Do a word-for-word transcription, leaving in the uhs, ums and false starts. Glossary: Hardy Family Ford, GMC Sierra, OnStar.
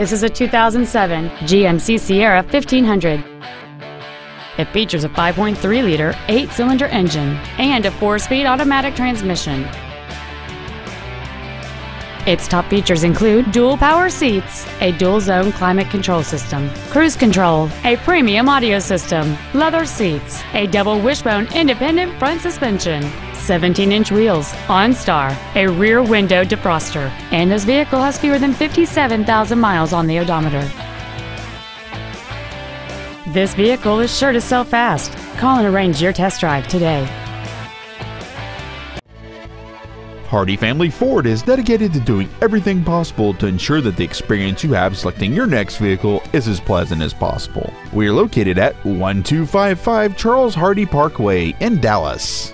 This is a two thousand seven G M C Sierra fifteen hundred. It features a five point three liter eight-cylinder engine and a four-speed automatic transmission. Its top features include dual power seats, a dual-zone climate control system, cruise control, a premium audio system, leather seats, a double wishbone independent front suspension, seventeen inch wheels, OnStar, a rear window defroster, and this vehicle has fewer than fifty-seven thousand miles on the odometer. This vehicle is sure to sell fast. Call and arrange your test drive today. Hardy Family Ford is dedicated to doing everything possible to ensure that the experience you have selecting your next vehicle is as pleasant as possible. We are located at twelve fifty-five Charles Hardy Parkway in Dallas.